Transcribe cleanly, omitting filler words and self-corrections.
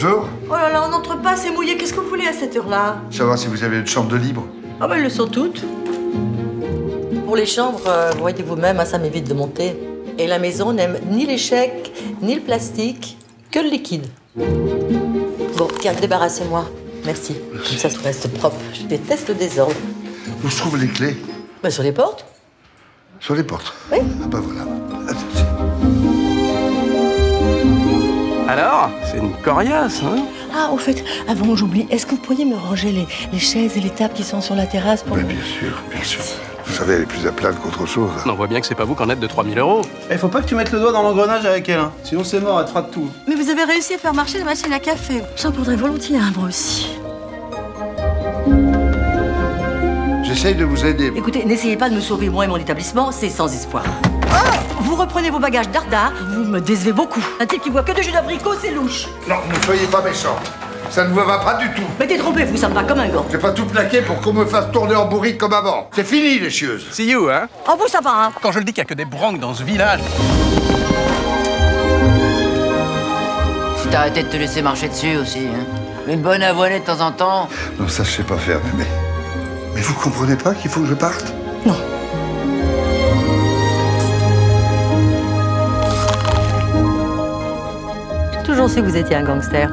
Bonjour. Oh là là, on n'entre pas, c'est mouillé. Qu'est-ce que vous voulez à cette heure-là? Savoir si vous avez une chambre de libre. Ah ben, elles le sont toutes. Pour les chambres, voyez vous-même, ça m'évite de monter. Et la maison n'aime ni l'échec, ni le plastique, que le liquide. Bon, tiens, débarrassez-moi. Merci. Comme ça, tout reste propre. Je déteste le désordre. Où se trouvent les clés? Ben, sur les portes. Sur les portes? Oui. Ah ben voilà. Alors, c'est une coriace, hein? Ah, au fait, avant j'oublie, est-ce que vous pourriez me ranger les chaises et les tables qui sont sur la terrasse pour... Ben, bien sûr, bien sûr. Vous savez, elle est plus à plaindre qu'autre chose. On voit bien que c'est pas vous qu'en êtes de 3000 €. Eh, faut pas que tu mettes le doigt dans l'engrenage avec elle, hein. Sinon c'est mort, elle te fera de tout. Mais vous avez réussi à faire marcher la machine à café. J'en prendrais volontiers, hein, moi aussi. J'essaye de vous aider. Écoutez, n'essayez pas de me sauver, moi et mon établissement, c'est sans espoir. Vous reprenez vos bagages dardard, vous me décevez beaucoup. Un type qui boit que de jus d'abricot, c'est louche. Non, ne soyez pas méchant. Ça ne vous va pas du tout. Mais t'es trompé, vous, ça me va comme un gant. J'ai pas tout plaqué pour qu'on me fasse tourner en bourrique comme avant. C'est fini, les chieuses. See you, hein? Oh, vous, ça va, hein? Quand je le dis qu'il y a que des branques dans ce village. Faut arrêter de te laisser marcher dessus aussi, hein? Une bonne avoinée de temps en temps. Non, ça, je sais pas faire, mais... Mais vous comprenez pas qu'il faut que je parte? Non. J'ai toujours su que vous étiez un gangster.